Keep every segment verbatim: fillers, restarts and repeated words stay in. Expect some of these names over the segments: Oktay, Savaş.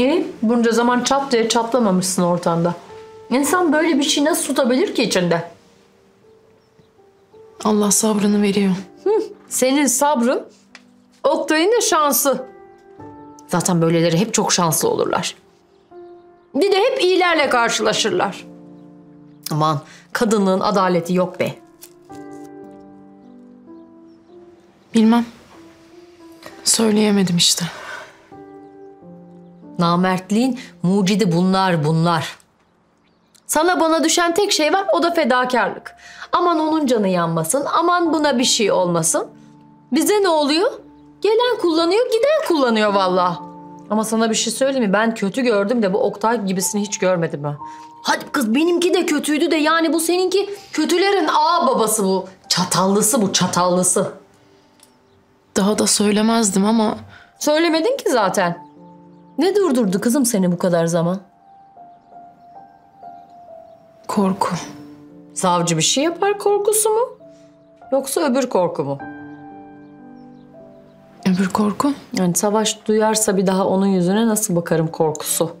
ki bunca zaman çat diye çatlamamışsın ortamda. İnsan böyle bir şey nasıl tutabilir ki içinde? Allah sabrını veriyor. Hı, senin sabrın, Oktay'ın da şansı. Zaten böyleleri hep çok şanslı olurlar. Bir de hep iyilerle karşılaşırlar. Aman kadının adaleti yok be. Bilmem. Söyleyemedim işte. Namertliğin mucidi bunlar bunlar. Sana bana düşen tek şey var, o da fedakarlık. Aman onun canı yanmasın, aman buna bir şey olmasın. Bize ne oluyor? Gelen kullanıyor, giden kullanıyor vallahi. Ama sana bir şey söyleyeyim mi? Ben kötü gördüm de bu Oktay gibisini hiç görmedim ben. Hadi kız benimki de kötüydü de yani bu seninki kötülerin ağ babası bu. Çatallısı bu, çatallısı. Daha da söylemezdim ama... Söylemedin ki zaten. Ne durdurdu kızım seni bu kadar zaman? Korku. Savcı bir şey yapar korkusu mu? Yoksa öbür korku mu? Öbür korku? Yani Savaş duyarsa bir daha onun yüzüne nasıl bakarım korkusu?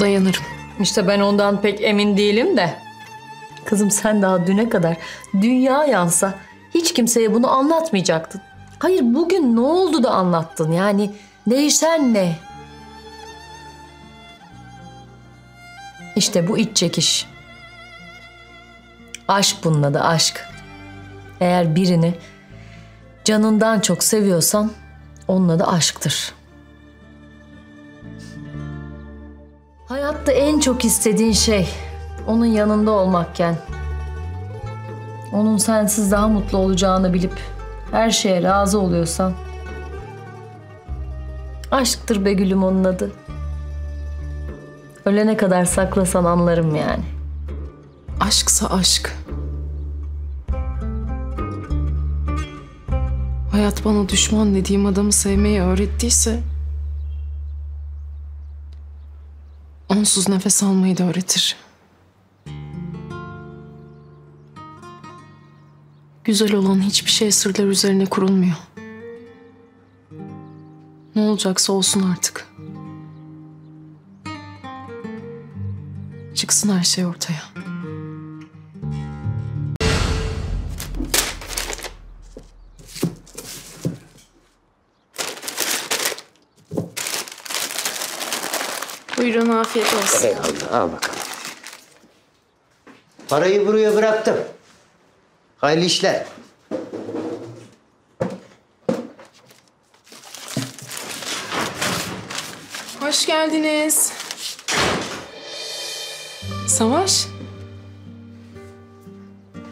Dayanırım. İşte ben ondan pek emin değilim de. Kızım sen daha düne kadar dünya yansa hiç kimseye bunu anlatmayacaktın. Hayır bugün ne oldu da anlattın yani değişen ne? İşte bu iç çekiş. Aşk bunun adı aşk. Eğer birini canından çok seviyorsan onun adı aşktır. Hayatta en çok istediğin şey onun yanında olmakken, onun sensiz daha mutlu olacağını bilip her şeye razı oluyorsan, aşktır be gülüm onun adı. Ölene kadar saklasan anlarım yani. Aşksa aşk. Hayat bana düşman dediğim adamı sevmeyi öğrettiyse, onsuz nefes almayı da öğretir. Güzel olan hiçbir şey sırlar üzerine kurulmuyor. Ne olacaksa olsun artık. Çıksın her şey ortaya. Buyurun, afiyet olsun. Eyvallah, al bakalım. Parayı buraya bıraktım. Hayırlı işler. Hoş geldiniz. Savaş.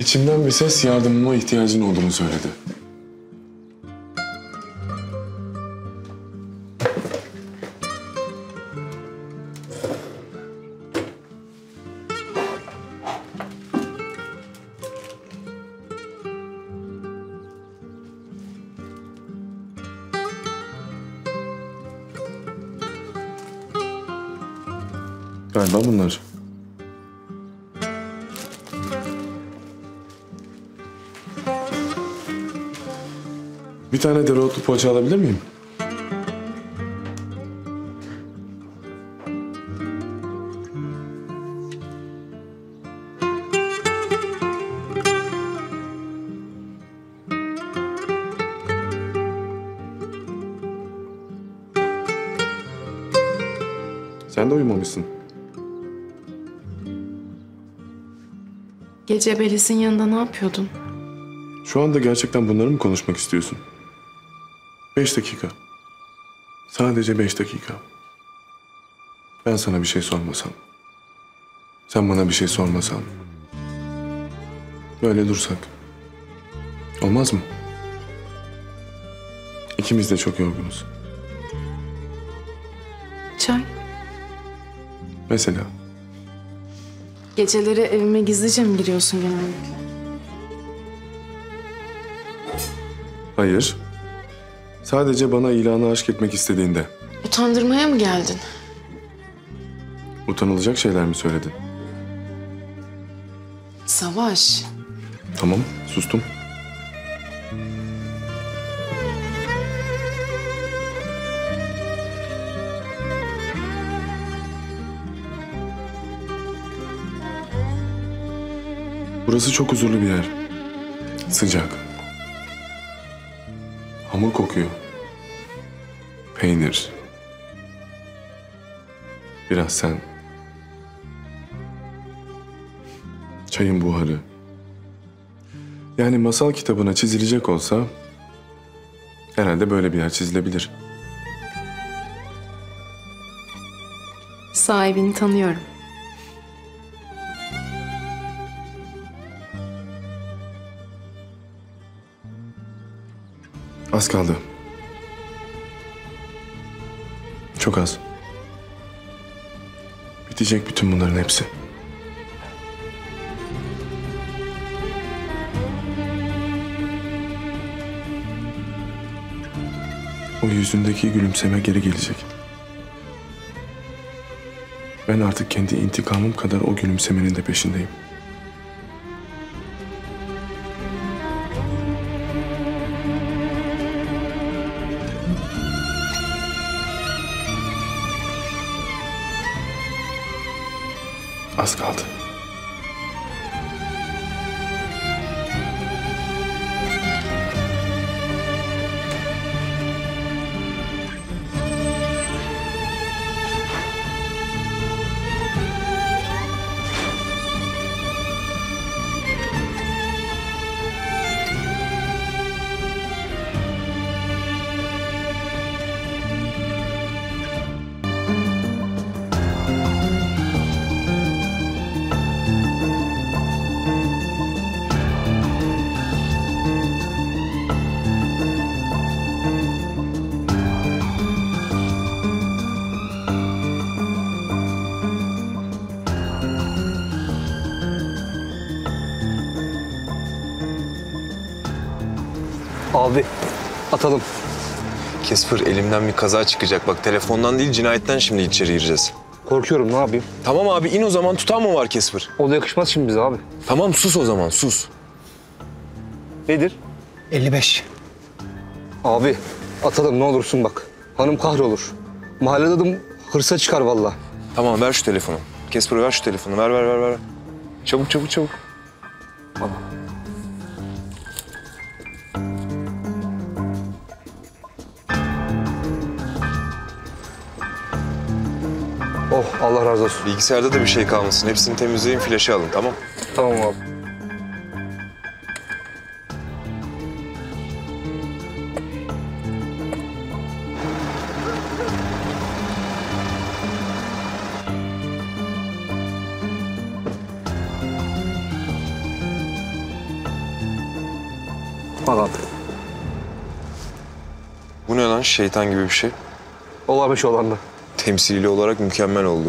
İçimden bir ses yardımıma ihtiyacın olduğunu söyledi. Galiba bunlar. Bir tane dereotlu poğaça alabilir miyim? Sen de uyumamışsın. Gece Beliz'in yanında ne yapıyordun? Şu anda gerçekten bunları mı konuşmak istiyorsun? Beş dakika. Sadece beş dakika. Ben sana bir şey sormasam. Sen bana bir şey sormasan. Böyle dursak. Olmaz mı? İkimiz de çok yorgunuz. Çay. Mesela. Geceleri evime gizlice mi giriyorsun genellikle? Hayır. Sadece bana ilanı aşk etmek istediğinde. Utandırmaya mı geldin? Utanılacak şeyler mi söyledin? Savaş. Tamam, sustum. Burası çok huzurlu bir yer. Sıcak. Hamur kokuyor. Peynir. Biraz sen. Çayın buharı. Yani masal kitabına çizilecek olsa herhalde böyle bir yer çizilebilir. Sahibini tanıyorum. Az kaldı. Çok az. Bitecek bütün bunların hepsi. O yüzündeki gülümseme geri gelecek. Ben artık kendi intikamım kadar o gülümsemenin de peşindeyim. Az kaldı. Abi atalım. Kesper elimden bir kaza çıkacak. Bak telefondan değil cinayetten şimdi içeri gireceğiz. Korkuyorum, ne yapayım? Tamam abi in o zaman, tutan mı var Kesper? O da yakışmaz şimdi bize abi. Tamam sus o zaman, sus. Nedir? elli beş. Abi atalım ne olursun bak. Hanım kahrolur. Mahallede adım hırsa çıkar vallahi. Tamam ver şu telefonu. Kesper ver şu telefonu. Ver ver ver ver. Çabuk çabuk çabuk. Tamam. Oh, Allah razı olsun. Bilgisayarda da bir şey kalmasın. Hepsini temizleyin, flaşı alın, tamam? Tamam abi. Al abi. Bu ne lan? Şeytan gibi bir şey. Olamış olan da. Temsili olarak mükemmel oldu.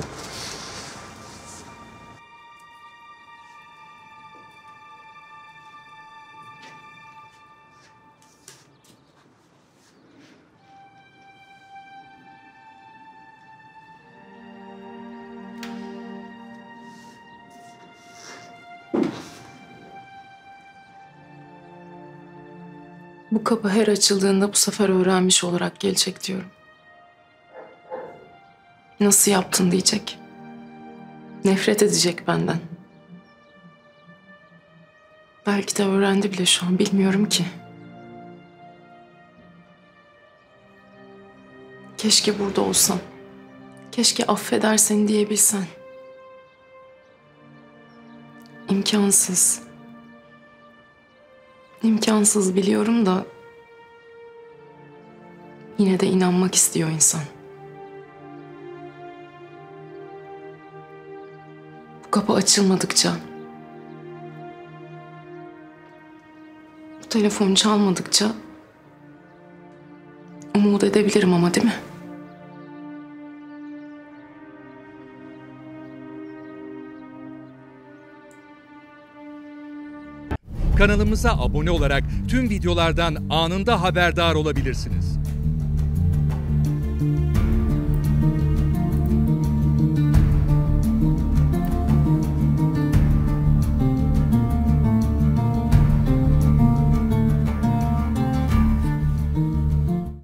Bu kapı her açıldığında bu sefer öğrenmiş olarak gelecek diyorum. Nasıl yaptın diyecek. Nefret edecek benden. Belki de öğrendi bile şu an, bilmiyorum ki. Keşke burada olsam. Keşke affeder seni diyebilsen. İmkansız. İmkansız biliyorum da yine de inanmak istiyor insan. Kapı açılmadıkça, bu telefon çalmadıkça umut edebilirim ama değil mi? Kanalımıza abone olarak tüm videolardan anında haberdar olabilirsiniz.